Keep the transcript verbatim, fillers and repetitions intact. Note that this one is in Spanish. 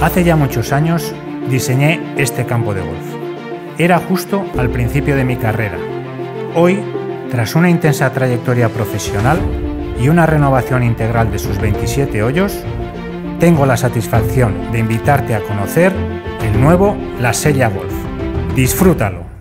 Hace ya muchos años diseñé este campo de golf. Era justo al principio de mi carrera. Hoy, tras una intensa trayectoria profesional y una renovación integral de sus veintisiete hoyos, tengo la satisfacción de invitarte a conocer el nuevo La Sella Golf. ¡Disfrútalo!